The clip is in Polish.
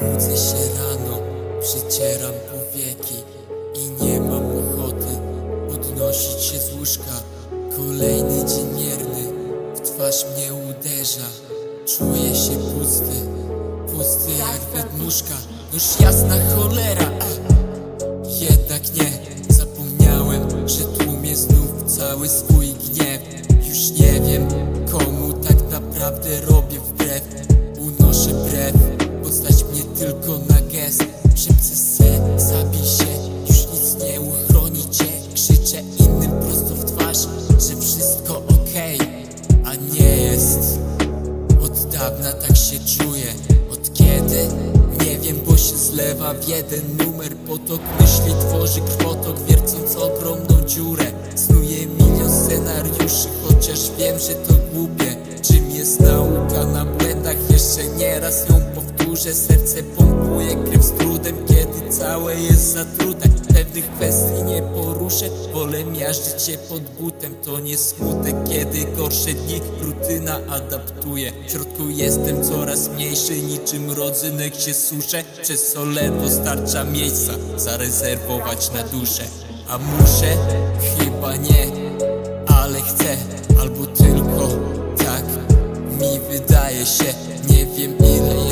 Budzę się rano, przycieram powieki i nie mam ochoty podnosić się z łóżka. Kolejny dzień mierny w twarz mnie uderza. Czuję się pusty, pusty jak wydmuszka. Noż jasna cholera, jednak nie. Zapomniałem, że tłumię znów cały swój gniew. Już nie wiem, komu tak naprawdę robię wbrew. Unoszę brew, bo stać mnie tylko na gest. Szepcę se, zabij się, już nic nie uchroni cię. Krzyczę innym prosto w twarz, że wszystko okej, a nie jest. Od dawna tak się czuję, od kiedy? Nie wiem, bo się zlewa w jeden numer. Potok myśli tworzy krwotok, wiercąc ogromną dziurę. Snuję milion scenariuszy, chociaż wiem, że to głupie. Czym jest nauka na błędach? Jeszcze nieraz ją powtórzę. Serce pompuje krew z trudem, kiedy całe jest zatrute. Pewnych kwestii nie poruszę, wolę miażdżyć się pod butem. To nie smutek, kiedy gorsze dni rutyna adaptuje. W środku jestem coraz mniejszy, niczym rodzynek się suszę, przez co ledwo starcza miejsca zarezerwować na duszę. A muszę? Chyba nie, ale chcę, albo tylko tak mi wydaje się. Nie wiem ile